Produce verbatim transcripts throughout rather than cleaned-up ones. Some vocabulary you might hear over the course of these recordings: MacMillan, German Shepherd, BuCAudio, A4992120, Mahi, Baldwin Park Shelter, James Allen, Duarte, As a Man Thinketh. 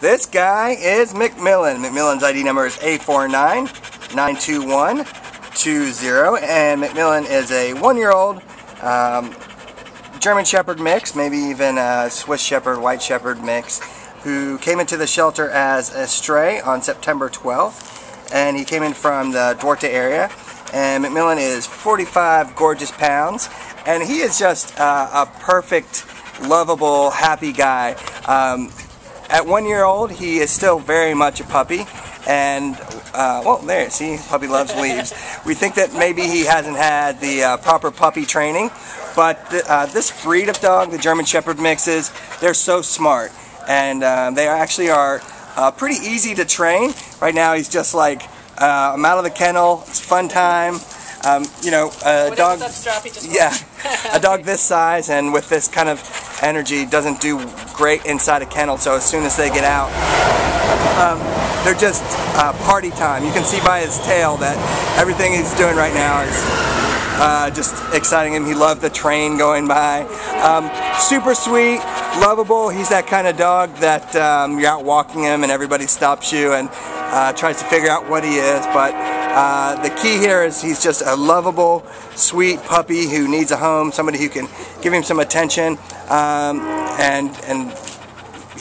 This guy is MacMillan. MacMillan's I D number is A four nine nine two one two zero, and MacMillan is a one-year-old um, German Shepherd mix, maybe even a Swiss Shepherd, White Shepherd mix, who came into the shelter as a stray on September twelfth, and he came in from the Duarte area. And MacMillan is forty-five gorgeous pounds, and he is just uh, a perfect, lovable, happy guy. Um, At one year old, he is still very much a puppy, and, uh, well, there, see, puppy loves leaves. We think that maybe he hasn't had the uh, proper puppy training, but th uh, this breed of dog, the German Shepherd mixes, they're so smart, and uh, they actually are uh, pretty easy to train. Right now, he's just like, uh, I'm out of the kennel, it's fun time. Um, you know, a dog, yeah, a dog this size and with this kind of energy doesn't do great inside a kennel, so as soon as they get out, um, they're just uh, party time. You can see by his tail that everything he's doing right now is uh, just exciting him. He loved the train going by. Um, super sweet, lovable. He's that kind of dog that um, you're out walking him and everybody stops you and uh, tries to figure out what he is, but Uh, the key here is he's just a lovable, sweet puppy who needs a home, somebody who can give him some attention, um, and and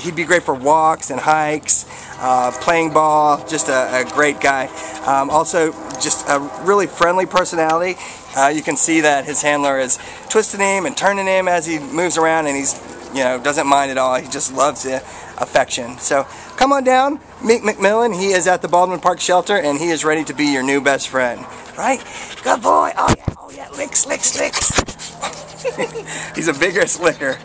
he'd be great for walks and hikes, uh, playing ball, just a, a great guy. Um, also, just a really friendly personality. Uh, you can see that his handler is twisting him and turning him as he moves around, and he's, you know, doesn't mind at all. He just loves the affection. So come on down, meet MacMillan. He is at the Baldwin Park Shelter, and he is ready to be your new best friend. Right? Good boy. Oh yeah, oh yeah, licks, licks, licks. He's a vigorous licker.